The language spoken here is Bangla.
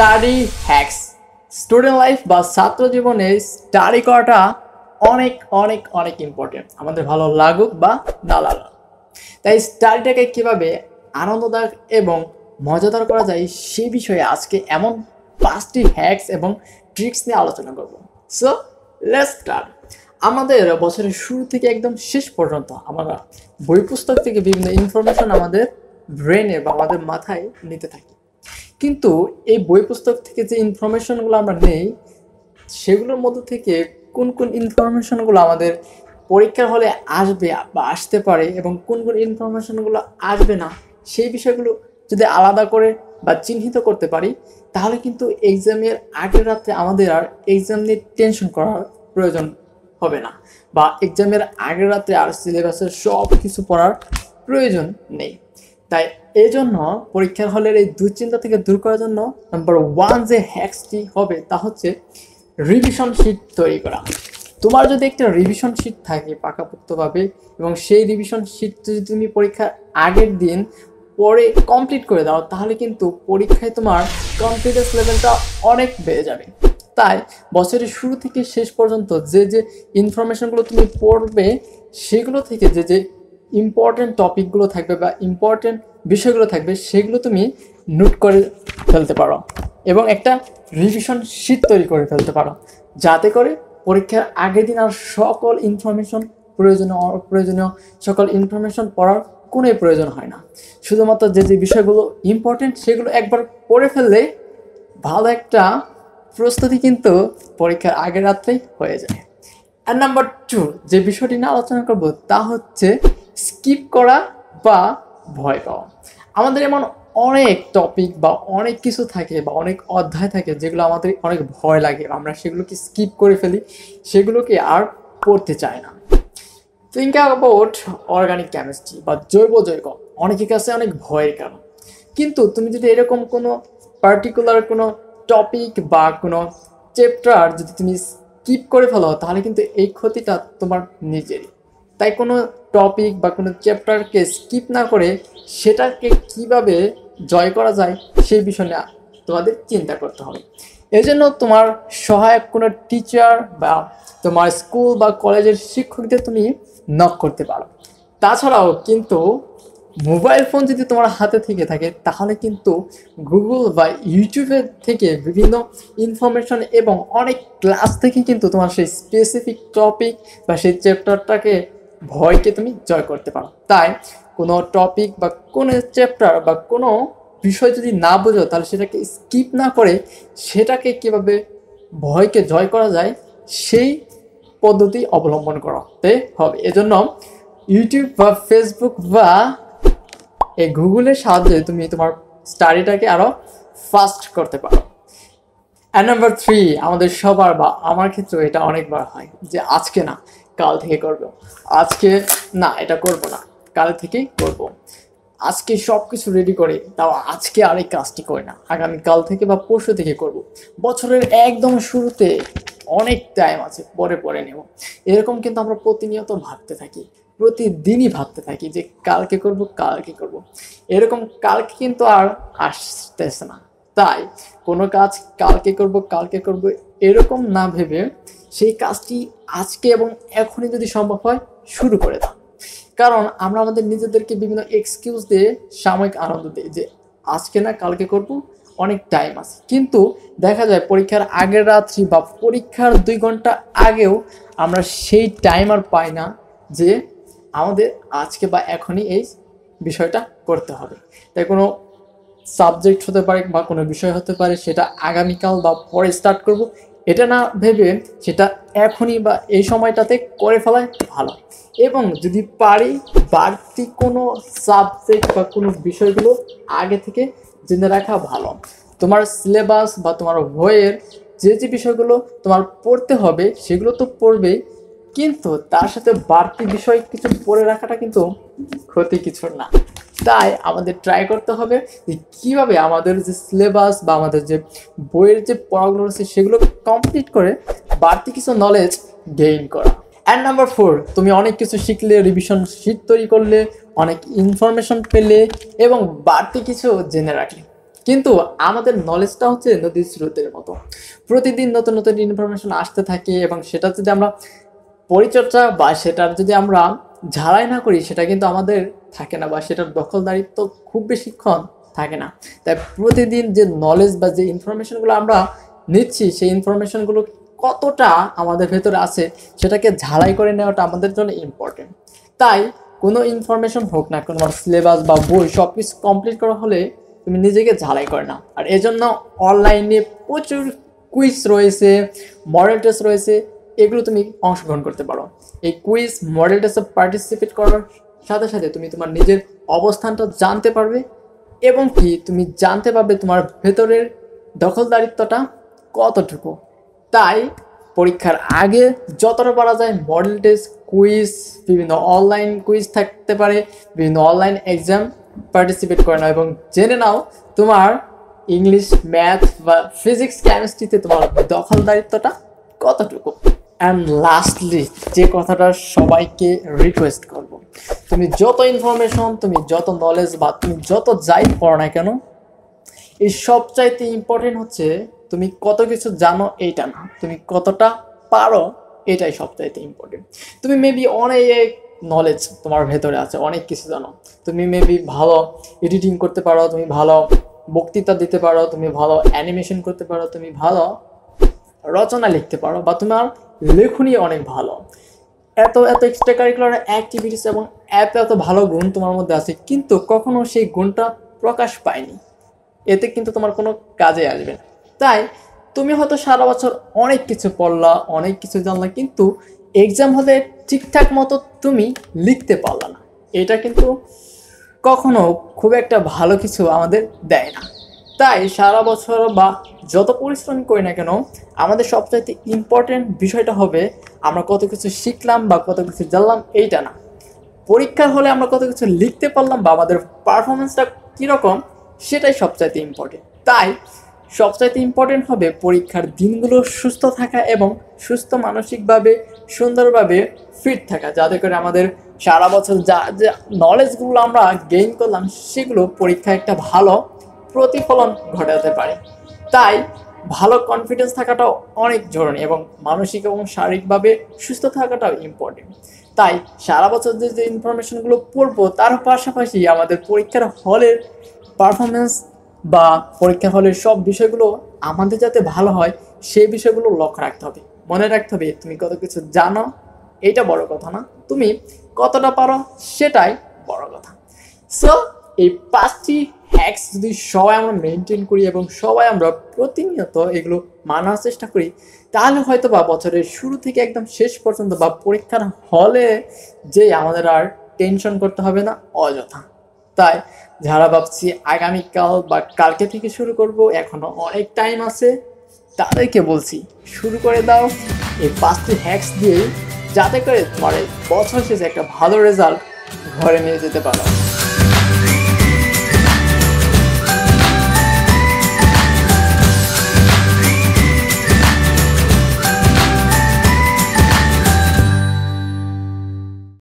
स्टाडी हैक्स स्टूडेंट लाइफ बा छात्र जीवने स्टाडी कराटा अनेक अनेक अनेक इम्पोर्टेंट आमादेर भालो लागुक बा ना लागुक ताई स्टाडीटाके किभाबे आनंददायक एवं मजादार करा जाए सेई विषये आजके एमन 5टी हैक्स एवं ट्रिक्स निये आलोचना करब। So let's start. आमादेर बछरेर शुरू थेके एकदम शेष पर्यन्त आमरा बोई पुस्तक थेके विभिन्न इनफरमेशन आमादेर ब्रेने बा आमादेर माथाय निते थाकि, किन्तु ए बोई पुस्तक थेके जे इनफरमेशनगुलो आमरा नेई सेगुलोर मध्य थेके कोन कोन इनफरमेशनगुलो आमादेर परीक्षार हले आसबे बा आसते पारे एबं कोन कोन इनफरमेशनगुलो आसबे ना सेई विषयगुलो যদি আলাদা করে বা চিহ্নিত করতে পারি তাহলে কিন্তু এক্সামের আগের রাতে আমাদের আর এক্সাম নিয়ে টেনশন করার প্রয়োজন হবে না বা এক্সামের আগের রাতে আর সিলেবাসের সব কিছু পড়ার প্রয়োজন নেই। তাই এজন্য পরীক্ষার হলের এই দুশ্চিন্তা থেকে দূর করার জন্য নাম্বার 1 যে হ্যাকসটি হবে তা হচ্ছে রিভিশন শীট তৈরি করা। তোমার যদি একটা রিভিশন শীট থাকে পাকাপোক্তভাবে এবং সেই রিভিশন শীট যদি তুমি পরীক্ষার আগের দিন পরে কমপ্লিট করে দাও তাহলে কিন্তু পরীক্ষায় তোমার কনফিডেন্স লেভেলটা অনেক বেড়ে যাবে। তাই বছরের শুরু থেকে শেষ পর্যন্ত যে যে ইনফরমেশনগুলো তুমি পড়বে সেগুলো থেকে যে যে ইম্পর্টেন্ট টপিকগুলো থাকবে বা ইম্পর্টেন্ট বিষয়গুলো থাকবে সেগুলো তুমি নোট করে ফেলতে পারো এবং একটা রিভিশন শীট তৈরি করে ফেলতে পারো যাতে করে পরীক্ষার আগের দিন আর সকল ইনফরমেশন প্রয়োজনীয় সকল ইনফরমেশন পড়ার কোনো প্রয়োজন হয় না। শুধুমাত্র যে যে বিষয়গুলো ইম্পর্টেন্ট সেগুলো একবার পড়ে ফেললে ভালো একটা প্রস্তুতি কিন্তু পরীক্ষার আগের রাতেই হয়ে যায়। আর নাম্বার 2 যে বিষয়টি নিয়ে আলোচনা করব তা হচ্ছে স্কিপ করা বা ভয় পাওয়া। আমাদের এমন অনেক টপিক বা অনেক কিছু থাকে বা অনেক অধ্যায় থাকে যেগুলো আমাদের অনেক ভয় লাগে, আমরা সেগুলোকে স্কিপ করে ফেলি, সেগুলোকে আর পড়তে চাই না। Think about organic chemistry বা জৈব যৌগ অনেকের কাছে অনেক ভয়ের কারণ, কিন্তু তুমি যদি এরকম কোনো পার্টিকুলার কোনো টপিক বা কোনো চ্যাপ্টার যদি তুমি স্কিপ করে ফেলো তাহলে কিন্তু এই ক্ষতিটা তোমার নিজেরই। তাই কোনো টপিক বা কোনো চ্যাপ্টারকে স্কিপ না করে সেটাকে কিভাবে জয় করা যায় সেই বিষয়ে তোমাদের চিন্তা করতে হবে। এজন্য তোমার সহায়ক কোনো টিচার বা তোমার স্কুল বা কলেজের শিক্ষকদের তুমি নক করতে পারো। তাছাড়াও কিন্তু মোবাইল ফোন যদি তোমার হাতে থেকে থাকে তাহলে কিন্তু গুগল বা ইউটিউবের থেকে বিভিন্ন ইনফরমেশন এবং অনেক ক্লাস থেকে কিন্তু তোমার সেই স্পেসিফিক টপিক বা সেই চ্যাপ্টারটাকে ভয়কে তুমি জয় করতে পারো। তাই কোনো টপিক বা কোনো চ্যাপ্টার বা কোনো বিষয় যদি না বোঝো তাহলে সেটাকে স্কিপ না করে সেটাকে কীভাবে ভয়কে জয় করা যায় সেই পদ্ধতি অবলম্বন করতে হবে। এজন্য ইউটিউব বা ফেসবুক বা এই গুগলের সাহায্যে তুমি তোমার স্টাডিটাকে আরও ফাস্ট করতে পারো। অ্যান্ড নাম্বার 3 আমাদের সবার বা আমার ক্ষেত্রে এটা অনেকবার হয় যে আজকে না কাল থেকে করব, আজকে না এটা করব না কাল থেকেই করব, আজকে সব কিছু রেডি করে তাও আজকে আর এই কাজটি করে না, আগামীকাল থেকে বা পরশু থেকে করব, বছরের একদম শুরুতে অনেক টাইম আছে পরে পরে নেব, এরকম কিন্তু আমরা প্রতিনিয়ত ভাবতে থাকি, প্রতিদিনই ভাবতে থাকি যে কালকে করব কালকে করব, এরকম কালকে কিন্তু আর আসতেছে না। তাই কোনো কাজ কালকে করব কালকে করব এরকম না ভেবে সেই কাজটি আজকে এবং এখনই যদি সম্ভব হয় শুরু করে দাও। কারণ আমরা আমাদের নিজেদেরকে বিভিন্ন এক্সকিউজ দিয়ে সাময়িক আনন্দ দিই যে আজকে না কালকে করব অনেক টাইম আছে, কিন্তু দেখা যায় পরীক্ষার আগের রাত্রি বা পরীক্ষার 2 ঘন্টা আগেও আমরা সেই টাইম আর পাই না যে আমাদের আজকে বা এখনই এই বিষয়টা করতে হবে। তাই কোনো সাবজেক্ট হতে পারে বা কোনো বিষয় হতে পারে সেটা আগামীকাল বা পরে স্টার্ট করব এটা না ভেবে সেটা এখনই বা এই সময়টাতে করে ফেলাই ভালো। এবং যদি পারি বাড়তি কোনো সাবজেক্ট বা কোনো বিষয়গুলো আগে থেকে জেনে রাখা ভালো। তোমার সিলেবাস বা তোমার বইয়ের যে যে বিষয়গুলো তোমার পড়তে হবে সেগুলো তো পড়বে, কিন্তু তার সাথে বাড়তি বিষয় কিছু পড়ে রাখাটা কিন্তু ক্ষতি কিছু না। তাই আমাদের ট্রাই করতে হবে যে কীভাবে আমাদের যে সিলেবাস বা আমাদের যে বইয়ের যে পড়াগুলো রয়েছে সেগুলো কমপ্লিট করে বাড়তি কিছু নলেজ গেইন করা। অ্যান্ড নাম্বার 4 তুমি অনেক কিছু শিখলে, রিভিশন শীট তৈরি করলে, অনেক ইনফরমেশন পেলে এবং বাড়তি কিছু জেনে রাখলে কিন্তু আমাদের নলেজটা হচ্ছে নদীর স্রোতের মতো, প্রতিদিন নতুন নতুন ইনফরমেশন আসতে থাকে এবং সেটা যদি আমরা পরিচর্যা বা সেটার যদি আমরা ঝাড়াই না করি সেটা কিন্তু আমাদের থাকে না বা সেটার দখলদারিত্ব খুব বেশিক্ষণ থাকে না। তাই প্রতিদিন যে নলেজ বা যে ইনফরমেশনগুলো আমরা নিচ্ছি সেই ইনফরমেশনগুলো কতটা আমাদের ভেতরে আছে সেটাকে ঝালাই করে নেওয়াটা আমাদের জন্য ইম্পর্টেন্ট। তাই কোনো ইনফরমেশন হোক না কোনো সিলেবাস বা বই সব কিছু কমপ্লিট করা হলে তুমি নিজেকে ঝালাই করে না। আর এজন্য অনলাইনে প্রচুর কুইজ রয়েছে, মডেল টেস্ট রয়েছে, এগুলো তুমি অংশগ্রহণ করতে পারো। এই কুইজ মডেল টেস্টে পার্টিসিপেট করার সাথে সাথে তুমি তোমার নিজের অবস্থানটা জানতে পারবে এবং কি তুমি জানতে পারবে তোমার ভেতরের দখলদারিত্বটা কতটুকু। তাই পরীক্ষার আগে যতটা পারা যায় মডেল টেস্ট, কুইজ, বিভিন্ন অনলাইন কুইজ থাকতে পারে, বিভিন্ন অনলাইন এক্সাম পার্টিসিপেট করে নাও এবং জেনে নাও তোমার ইংলিশ, ম্যাথ বা ফিজিক্স, কেমিস্ট্রিতে তোমার দখলদারিত্বটা কতটুকু। অ্যান্ড লাস্টলি যে কথাটা সবাইকে রিকোয়েস্ট করব, তুমি যত ইনফরমেশন, তুমি যত নলেজ বা তুমি যত যাই পড়ো না কেন, এই সবচাইতে ইম্পর্টেন্ট হচ্ছে তুমি কত কিছু জানো এইটা না, তুমি কতটা পারো এটাই সবচাইতে ইম্পর্টেন্ট। তুমি মেবি অনেক নলেজ তোমার ভেতরে আছে, অনেক কিছু জানো, তুমি মেবি ভালো এডিটিং করতে পারো, তুমি ভালো বক্তৃতা দিতে পারো, তুমি ভালো অ্যানিমেশন করতে পারো, তুমি ভালো রচনা লিখতে পারো বা তোমার লেখনী অনেক ভালো, এত এত এক্সট্রা কারিকুলার অ্যাক্টিভিটিস এবং এত এত ভালো গুণ তোমার মধ্যে আছে, কিন্তু কখনো সেই গুণটা প্রকাশ পায়নি, এতে কিন্তু তোমার কোনো কাজে আসবে না। তাই তুমি হয়তো সারা বছর অনেক কিছু পড়লা, অনেক কিছু জানলা, কিন্তু এক্সাম হলে ঠিকঠাক মতো তুমি লিখতে পারলা না, এটা কিন্তু কখনো খুব একটা ভালো কিছু আমাদের দেয় না। তাই সারা বছর বা যত পরিশ্রম করি না কেন আমাদের সবচাইতে ইম্পর্টেন্ট বিষয়টা হবে আমরা কত কিছু শিখলাম বা কত কিছু জানলাম এইটা না, পরীক্ষার হলে আমরা কত কিছু লিখতে পারলাম বা আমাদের পারফরমেন্সটা কীরকম সেটাই সবচাইতে ইম্পর্টেন্ট। তাই সবচাইতে ইম্পর্টেন্ট হবে পরীক্ষার দিনগুলো সুস্থ থাকা এবং সুস্থ মানসিকভাবে সুন্দরভাবে ফিট থাকা, যাতে করে আমাদের সারা বছর যা যা নলেজগুলো আমরা গেইন করলাম সেগুলো পরীক্ষায় একটা ভালো প্রতিফলন ঘটাতে পারে। তাই ভালো কনফিডেন্স থাকাটা অনেক জরুরি এবং মানসিক এবং শারীরিকভাবে সুস্থ থাকাটাও ইম্পর্টেন্ট। তাই সারা বছর যে যে ইনফরমেশনগুলো পড়বো তার পাশাপাশি আমাদের পরীক্ষার হলের পারফরমেন্স বা পরীক্ষার হলের সব বিষয়গুলো আমাদের যাতে ভালো হয় সেই বিষয়গুলো লক্ষ্য রাখতে হবে, মনে রাখতে হবে তুমি কত কিছু জানো এটা বড় কথা না, তুমি কতটা পারো সেটাই বড় কথা। সো এই 5টি হ্যাকস যদি সবাই আমরা মেনটেন করি এবং সবাই আমরা প্রতিনিয়ত এগুলো মানার চেষ্টা করি তাহলে হয়তো বা বছরের শুরু থেকে একদম শেষ পর্যন্ত বা পরীক্ষার হলে যে আমাদের আর টেনশন করতে হবে না অযথা। তাই যারা ভাবছি আগামীকাল বা কালকে থেকে শুরু করব, এখনও অনেক টাইম আছে, তাদেরকে বলছি শুরু করে দাও এই 5টি হ্যাকস দিয়ে, যাতে করে তোমার বছর শেষে একটা ভালো রেজাল্ট ঘরে নিয়ে যেতে পারো।